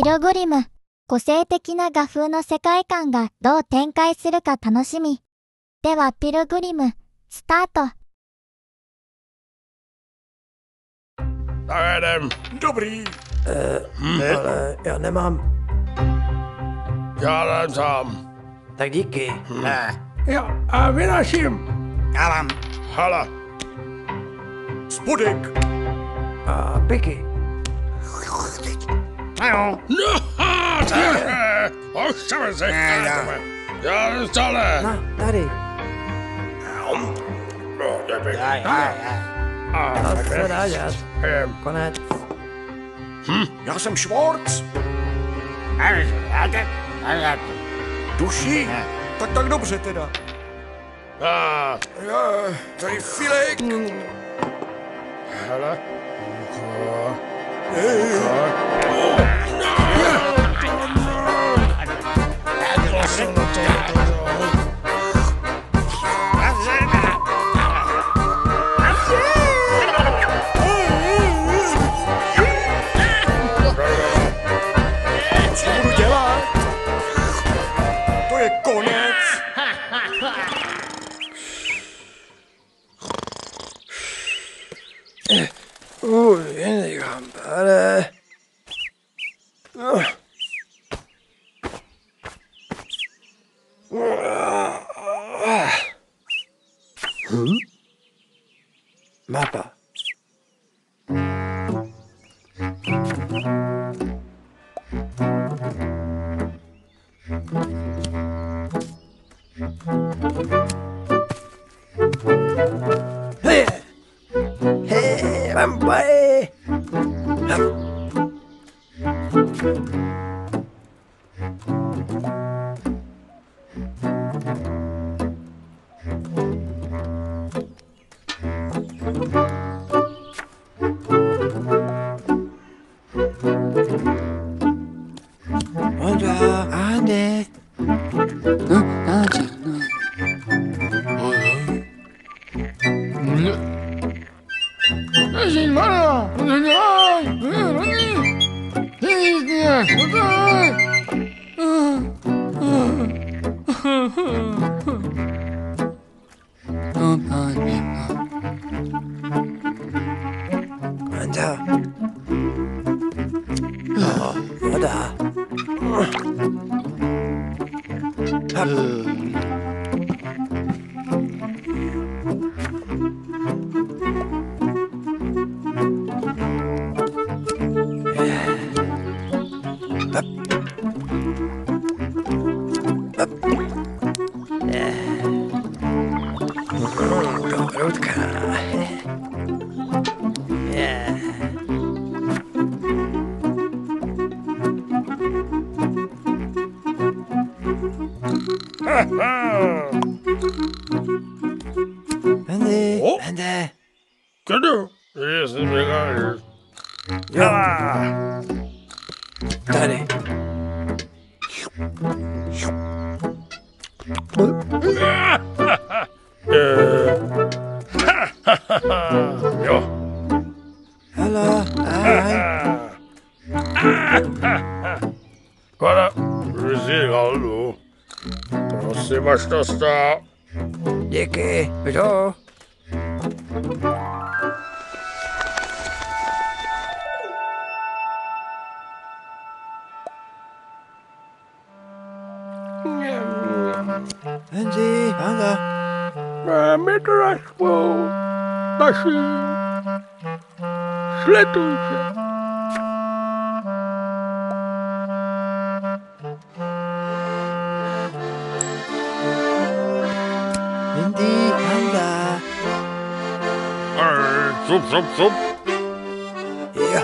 ピログリム。個性的な画風の世界観がどう展開するか楽しみ。ではピルグリム、スタート。Dobrý. Ale já nemám. Já sám. Tak díky. Ne. Jo, a vynáším. Já vám. Hala. Spodek. A piky. No, chceme se. Já stále. No, tady. No, a co se dá dělat? Konec. Já jsem Schwarz. Duší? Tak dobře teda. Tady Filek. Hele. Mapa. Díky, kdo? Andy, Anda. Máme dražbu. Naši. Sledujte. Zup, zup, zup. Ja.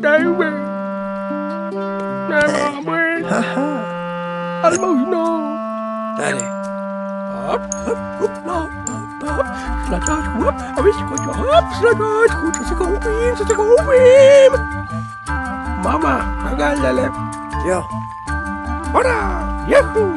David, Almohino. Dale. Mama, agálale. Yo. ¡Hora! ¡Yahoo!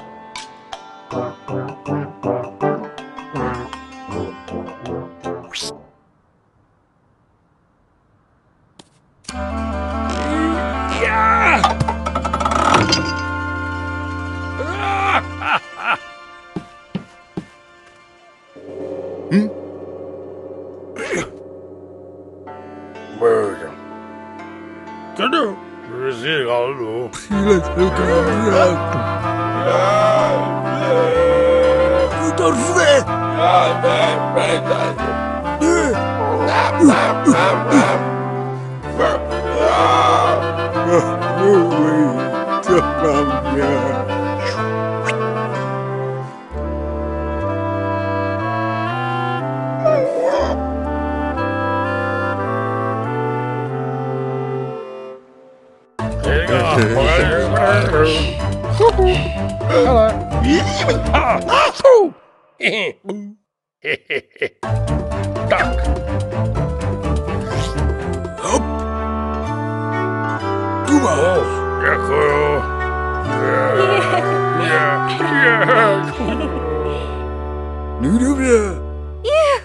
Torfé! Hello. Duck. Hop. Kuba. Yeah, cool. Yeah. Noodle. Yeah.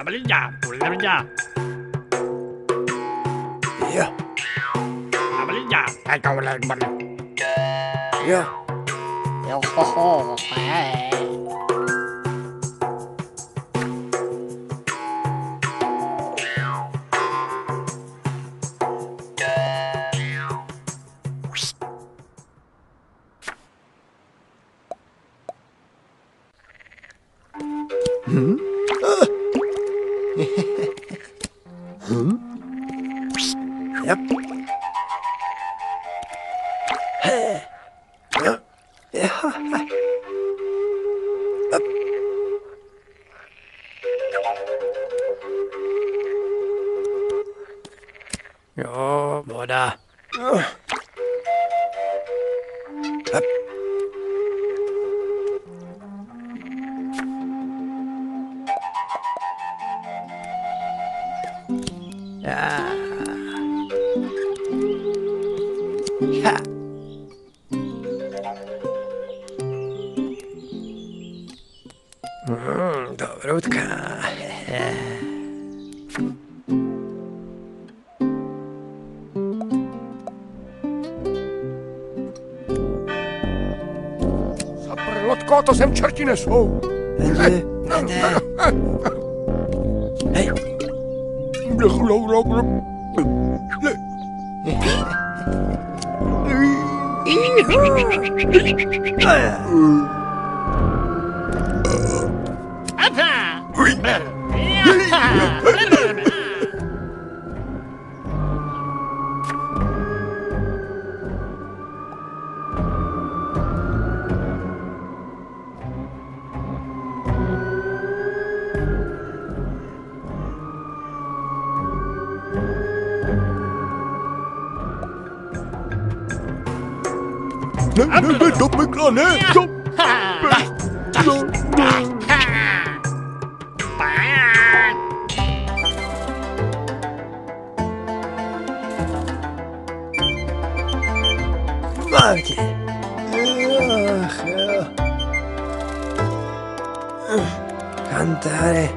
amarilla, amarilla. Yeah. Amarilla. Ay, cabrón, el barrio. Yeah. Yo, jojo, To sem čerti nesou. Cantare.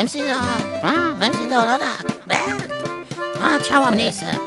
Vem se lá, vem se lá. dolorata. Ciao Amnese.